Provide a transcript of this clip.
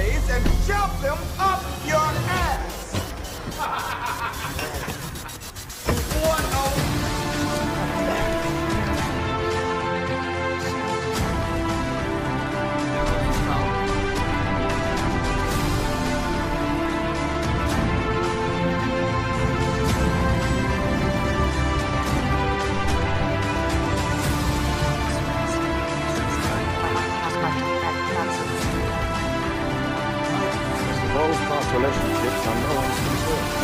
days and shove them up your ass. What a... Those past relationships are no one's concern.